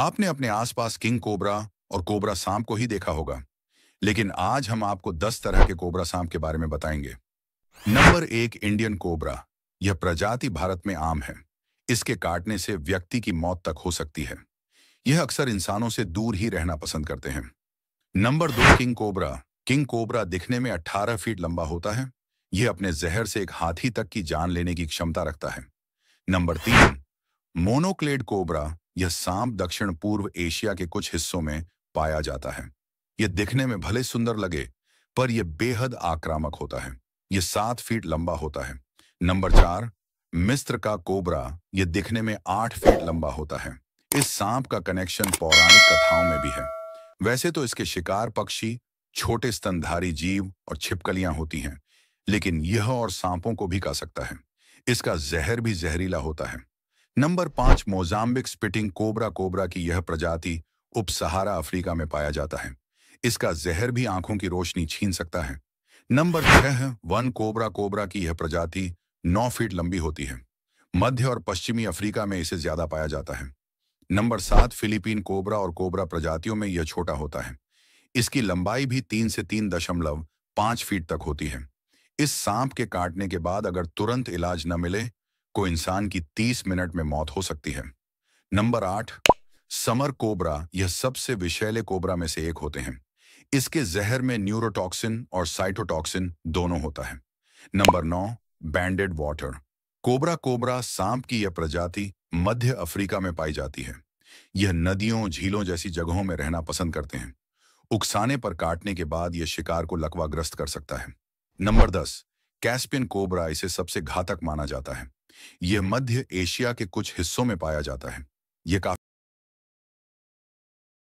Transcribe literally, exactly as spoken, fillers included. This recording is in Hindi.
आपने अपने आसपास किंग कोबरा और कोबरा सांप को ही देखा होगा, लेकिन आज हम आपको दस तरह के कोबरा सांप के बारे में बताएंगे। नंबर एक, इंडियन कोबरा। यह प्रजाति भारत में आम है। इसके काटने से व्यक्ति की मौत तक हो सकती है। यह अक्सर इंसानों से दूर ही रहना पसंद करते हैं। नंबर दो, किंग कोबरा। किंग कोबरा दिखने में अठारह फीट लंबा होता है। यह अपने जहर से एक हाथी तक की जान लेने की क्षमता रखता है। नंबर तीन, मोनोक्लेड कोबरा। यह सांप दक्षिण पूर्व एशिया के कुछ हिस्सों में पाया जाता है। यह दिखने में भले सुंदर लगे, पर यह बेहद आक्रामक होता है। यह सात फीट लंबा होता है। नंबर चार, मिस्र का कोबरा। यह दिखने में आठ फीट लंबा होता है। इस सांप का कनेक्शन पौराणिक कथाओं में भी है। वैसे तो इसके शिकार पक्षी, छोटे स्तनधारी जीव और छिपकलियां होती हैं, लेकिन यह और सांपों को भी खा सकता है। इसका जहर भी जहरीला होता है। नंबर पाँच, मोजाम्बिक स्पिटिंग कोबरा। कोबरा की यह प्रजाति उप सहारा अफ्रीका में पाया जाता है। इसका जहर भी आंखों की रोशनी छीन सकता है। नंबर छह, वन कोबरा। कोबरा की यह प्रजाति नौ फीट लंबी होती है। मध्य और पश्चिमी अफ्रीका में इसे ज्यादा पाया जाता है। नंबर सात, फिलीपीन कोबरा। और कोबरा प्रजातियों में यह छोटा होता है। इसकी लंबाई भी तीन से तीन दशमलव पाँच फीट तक होती है। इस सांप के काटने के बाद अगर तुरंत इलाज न मिले तो इंसान की तीस मिनट में मौत हो सकती है। नंबर आठ, समर कोबरा। यह सबसे विषैले कोबरा में से एक होते हैं। इसके जहर में न्यूरोटॉक्सिन और साइटोटॉक्सिन दोनों होता है। नंबर नौ, बैंडेड वाटर कोबरा। कोबरा सांप की यह प्रजाति मध्य अफ्रीका में पाई जाती है। यह नदियों, झीलों जैसी जगहों में रहना पसंद करते हैं। उकसाने पर काटने के बाद यह शिकार को लकवाग्रस्त कर सकता है। नंबर दस, कैस्पियन कोबरा। इसे सबसे घातक माना जाता है। यह मध्य एशिया के कुछ हिस्सों में पाया जाता है। यह काफी